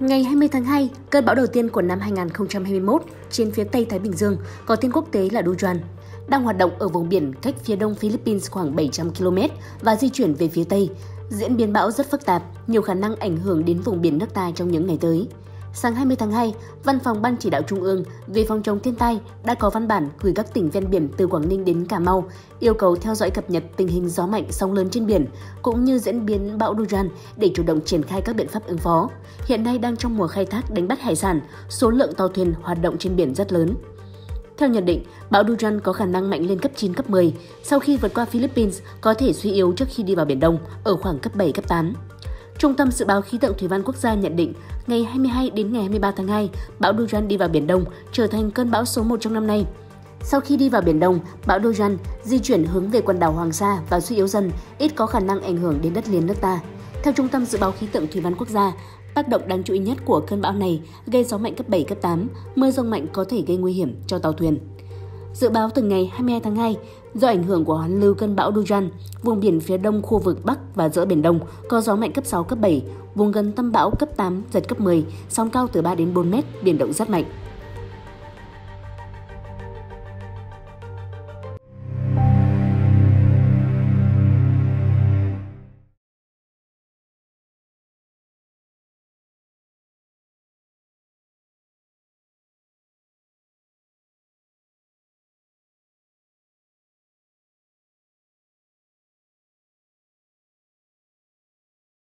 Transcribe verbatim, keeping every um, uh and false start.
Ngày hai mươi tháng hai, cơn bão đầu tiên của năm hai nghìn không trăm hai mươi mốt trên phía Tây Thái Bình Dương có tên quốc tế là Dujuan, đang hoạt động ở vùng biển cách phía đông Philippines khoảng bảy trăm ki lô mét và di chuyển về phía Tây. Diễn biến bão rất phức tạp, nhiều khả năng ảnh hưởng đến vùng biển nước ta trong những ngày tới. Sáng hai mươi tháng hai, Văn phòng Ban Chỉ đạo Trung ương về phòng chống thiên tai đã có văn bản gửi các tỉnh ven biển từ Quảng Ninh đến Cà Mau, yêu cầu theo dõi cập nhật tình hình gió mạnh, sóng lớn trên biển, cũng như diễn biến bão Dujuan để chủ động triển khai các biện pháp ứng phó. Hiện nay đang trong mùa khai thác đánh bắt hải sản, số lượng tàu thuyền hoạt động trên biển rất lớn. Theo nhận định, bão Dujuan có khả năng mạnh lên cấp chín, cấp mười, sau khi vượt qua Philippines có thể suy yếu trước khi đi vào Biển Đông ở khoảng cấp bảy, cấp tám. Trung tâm Dự báo Khí tượng Thủy văn Quốc gia nhận định, ngày hai mươi hai đến ngày hai mươi ba tháng hai, bão Dujuan đi vào Biển Đông, trở thành cơn bão số một trong năm nay. Sau khi đi vào Biển Đông, bão Dujuan di chuyển hướng về quần đảo Hoàng Sa và suy yếu dần, ít có khả năng ảnh hưởng đến đất liền nước ta. Theo Trung tâm Dự báo Khí tượng Thủy văn Quốc gia, tác động đáng chú ý nhất của cơn bão này gây gió mạnh cấp bảy, cấp tám, mưa giông mạnh có thể gây nguy hiểm cho tàu thuyền. Dự báo từ ngày hai mươi hai tháng hai, do ảnh hưởng của hoàn lưu cơn bão Dujuan, vùng biển phía đông khu vực Bắc và giữa Biển Đông có gió mạnh cấp sáu, cấp bảy, vùng gần tâm bão cấp tám, giật cấp mười, sóng cao từ ba đến bốn mét, biển động rất mạnh.